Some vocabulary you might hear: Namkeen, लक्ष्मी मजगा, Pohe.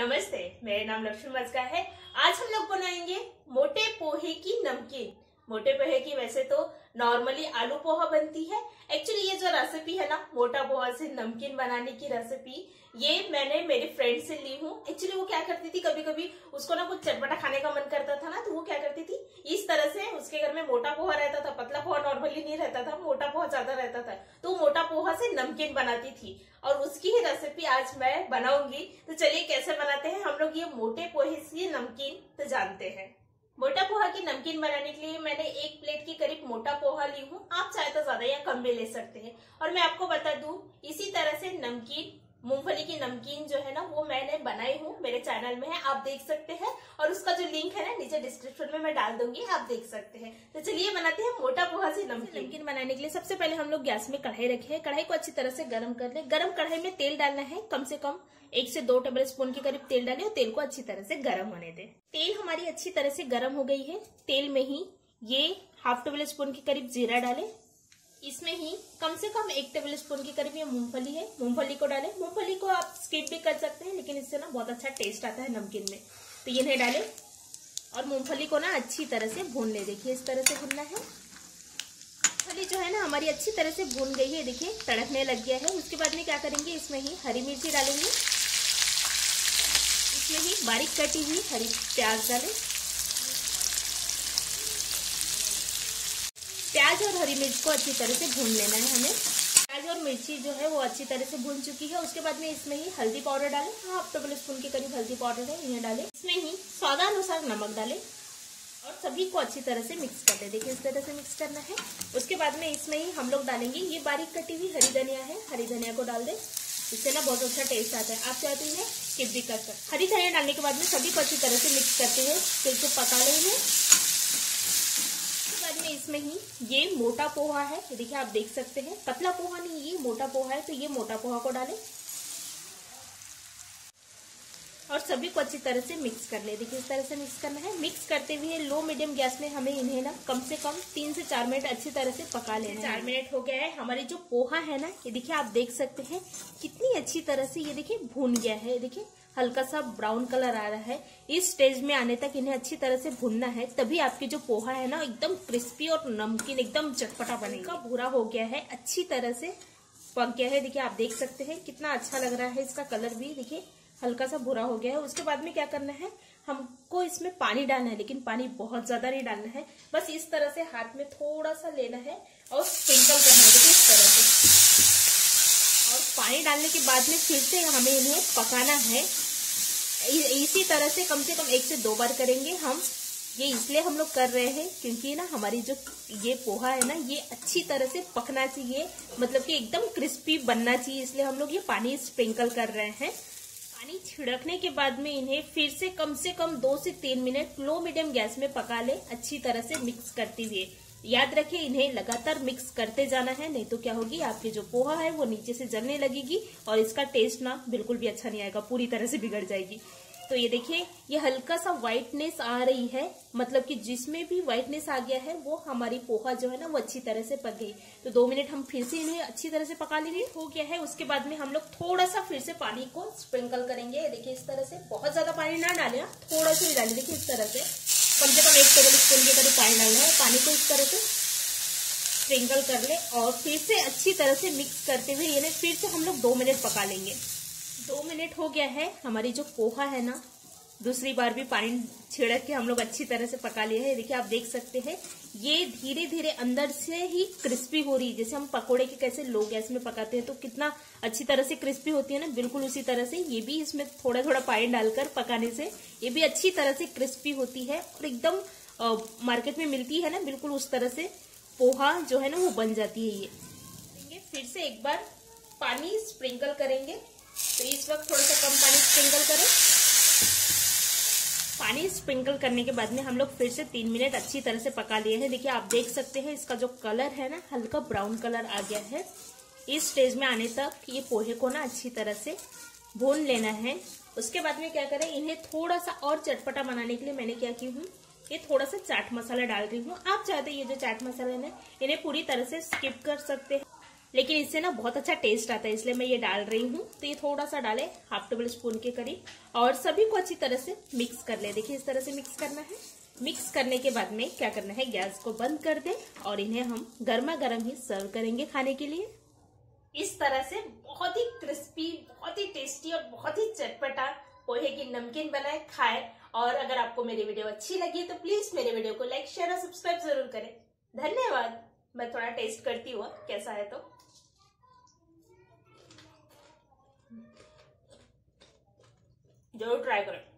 नमस्ते, मेरा नाम लक्ष्मी मजगा है। आज हम लोग बनाएंगे मोटे पोहे की नमकीन। मोटे पोहे की वैसे तो नॉर्मली आलू पोहा बनती है। एक्चुअली ये जो रेसिपी है ना, मोटा पोहा से नमकीन बनाने की रेसिपी, ये मैंने मेरे फ्रेंड से ली हूँ। एक्चुअली वो क्या करती थी, कभी कभी उसको ना कुछ चटपटा खाने का मन करता था ना, तो वो क्या करती थी इस तरह से, उसके घर में मोटा पोहा रहता था, पतला पोहा नॉर्मली नहीं रहता था, मोटा पोहा ज्यादा रहता था, तो मोटा पोहा से नमकीन बनाती थी। और उसकी ही रेसिपी आज मैं बनाऊंगी। तो चलिए कैसे बनाते हैं हम लोग ये मोटे पोहे से नमकीन तो जानते हैं। मोटा पोहा की नमकीन बनाने के लिए मैंने एक प्लेट के करीब मोटा पोहा ली हूँ। आप चाहे तो ज्यादा या कम भी ले सकते हैं। और मैं आपको बता दूं, इसी तरह से नमकीन, मूंगफली की नमकीन जो है ना, वो मैंने बनाई हूँ, मेरे चैनल में है, आप देख सकते हैं। और उसका जो लिंक है ना, नीचे डिस्क्रिप्शन में मैं डाल दूंगी, आप देख सकते हैं। तो चलिए बनाते हैं मोटा पोहा से नमकीन। बनाने के लिए सबसे पहले हम लोग गैस में कढ़ाई रखे हैं। कढ़ाई को अच्छी तरह से गर्म कर ले। गर्म कढ़ाई में तेल डालना है, कम से कम 1 से 2 टेबल स्पून के करीब तेल डाले और तेल को अच्छी तरह से गर्म होने दे। तेल हमारी अच्छी तरह से गर्म हो गई है। तेल में ही ये हाफ टेबल स्पून के करीब जीरा डाले। इसमें ही कम से कम 1 टेबल स्पून के करीब ये मूंगफली है, मूंगफली को डालें। मूंगफली को आप स्किप भी कर सकते हैं, लेकिन इससे ना बहुत अच्छा टेस्ट आता है नमकीन में, तो ये नहीं डालें। और मूंगफली को ना अच्छी तरह से भून ले। देखिए इस तरह से भूनना है। मूंगफली जो है ना हमारी अच्छी तरह से भून गई है, देखिए तड़कने लग गया है। उसके बाद में क्या करेंगे, इसमें ही हरी मिर्ची डालेंगे। इसमें ही बारीक कटी हुई हरी प्याज डालें। प्याज और हरी मिर्च को अच्छी तरह से भून लेना है हमें। प्याज और मिर्ची जो है वो अच्छी तरह से भून चुकी है। उसके बाद में इसमें ही हल्दी पाउडर डालें, हाफ टेबल स्पून के करीब हल्दी पाउडर है, ये डालें। इसमें ही स्वादानुसार नमक डालें और सभी को अच्छी तरह से मिक्स कर दें। देखिए इस तरह से मिक्स करना है। उसके बाद में इसमें ही हम लोग डालेंगे ये बारीक कटी हुई हरी धनिया है, हरी धनिया को डाल दें। इससे ना बहुत अच्छा टेस्ट आता है। आप चाहते हैं स्किप भी कर सकते। हरी धनिया डालने के बाद में सभी को अच्छी तरह से मिक्स करते हुए तेल को पका लेंगे। इसमें ही ये मोटा पोहा है, देखिए आप देख सकते हैं, पतला पोहा नहीं, ये मोटा पोहा है, तो ये मोटा पोहा को डालें और सभी को अच्छी तरह से मिक्स कर ले। देखिए इस तरह से मिक्स करना है। मिक्स करते हुए लो मीडियम गैस में हमें इन्हें ना कम से कम 3 से 4 मिनट अच्छी तरह से पका लेना है। 4 मिनट हो गया है। हमारी जो पोहा है ना, ये देखिए आप देख सकते हैं कितनी अच्छी तरह से ये देखिए भून गया है। देखिए हल्का सा ब्राउन कलर आ रहा है। इस स्टेज में आने तक इन्हें अच्छी तरह से भूनना है, तभी आपकी जो पोहा है ना एकदम क्रिस्पी और नमकीन एकदम चटपटा बनेगा। भूरा हो गया है, अच्छी तरह से पक गया है। देखिए आप देख सकते हैं कितना अच्छा लग रहा है। इसका कलर भी देखिए हल्का सा भूरा हो गया है। उसके बाद में क्या करना है, हमको इसमें पानी डालना है, लेकिन पानी बहुत ज्यादा नहीं डालना है। बस इस तरह से हाथ में थोड़ा सा लेना है और स्प्रिंकल करना है, देखिए इस तरह से। और पानी डालने के बाद में फिर से हमें इन्हें पकाना है। इसी तरह से कम 1 से 2 बार करेंगे हम। ये इसलिए हम लोग कर रहे हैं क्योंकि ना हमारी जो ये पोहा है ना, ये अच्छी तरह से पकना चाहिए, मतलब कि एकदम क्रिस्पी बनना चाहिए, इसलिए हम लोग ये पानी स्प्रिंकल कर रहे हैं। पानी छिड़कने के बाद में इन्हें फिर से कम 2 से 3 मिनट लो मीडियम गैस में पका ले, अच्छी तरह से मिक्स करते हुए। याद रखिए इन्हें लगातार मिक्स करते जाना है, नहीं तो क्या होगी, आपके जो पोहा है वो नीचे से जलने लगेगी और इसका टेस्ट ना बिल्कुल भी अच्छा नहीं आएगा, पूरी तरह से बिगड़ जाएगी। तो ये देखिए ये हल्का सा व्हाइटनेस आ रही है, मतलब कि जिसमें भी व्हाइटनेस आ गया है वो हमारी पोहा जो है ना वो अच्छी तरह से पक गई। तो 2 मिनट हम फिर से इन्हें अच्छी तरह से पका लेंगे। हो गया है। उसके बाद में हम लोग थोड़ा सा फिर से पानी को स्प्रिंकल करेंगे। देखिए इस तरह से, बहुत ज्यादा पानी ना डालें, थोड़ा सा ही डालें। देखिए इस तरह से कम से कम 1 टेबल स्पून के करीब पानी डालना है। पानी को इस तरह से स्प्रिंकल कर ले और फिर से अच्छी तरह से मिक्स करते हुए इन्हें फिर से हम लोग 2 मिनट पका लेंगे। 2 मिनट हो गया है। हमारी जो पोहा है ना, दूसरी बार भी पानी छिड़क के हम लोग अच्छी तरह से पका लिए हैं। देखिए आप देख सकते हैं ये धीरे धीरे अंदर से ही क्रिस्पी हो रही है। जैसे हम पकोड़े के कैसे लो गैस में पकाते हैं तो कितना अच्छी तरह से क्रिस्पी होती है ना, बिल्कुल उसी तरह से ये भी इसमें थोड़ा थोड़ा पानी डालकर पकाने से ये भी अच्छी तरह से क्रिस्पी होती है और एकदम मार्केट में मिलती है ना, बिल्कुल उस तरह से पोहा जो है ना वो बन जाती है। ये फिर से एक बार पानी स्प्रिंकल करेंगे। तो इस वक्त थोड़ा सा कम पानी स्प्रिंकल करें। पानी स्प्रिंकल करने के बाद में हम लोग फिर से 3 मिनट अच्छी तरह से पका लिए हैं। देखिए आप देख सकते हैं इसका जो कलर है ना, हल्का ब्राउन कलर आ गया है। इस स्टेज में आने तक ये पोहे को ना अच्छी तरह से भून लेना है। उसके बाद में क्या करें, इन्हें थोड़ा सा और चटपटा बनाने के लिए मैंने क्या की हूँ, ये थोड़ा सा चाट मसाला डाल रही हूँ। आप चाहते हैं ये जो चाट मसाला है ना, इन्हें पूरी तरह से स्किप कर सकते हैं। लेकिन इससे ना बहुत अच्छा टेस्ट आता है, इसलिए मैं ये डाल रही हूँ। तो ये थोड़ा सा डालें, हाफ टेबल स्पून के करीब, और सभी को अच्छी तरह से मिक्स कर ले। देखिए इस तरह से मिक्स करना है। मिक्स करने के बाद में क्या करना है, गैस को बंद कर दें और इन्हें हम गर्मा गर्म ही सर्व करेंगे खाने के लिए। इस तरह से बहुत ही क्रिस्पी, बहुत ही टेस्टी और बहुत ही चटपटा पोहे की नमकीन बनाए, खाए। और अगर आपको मेरी वीडियो अच्छी लगी तो प्लीज मेरे वीडियो को लाइक, शेयर और सब्सक्राइब जरूर करें। धन्यवाद। मैं थोड़ा टेस्ट करती हूँ कैसा है। तो जरूर ट्राई करें।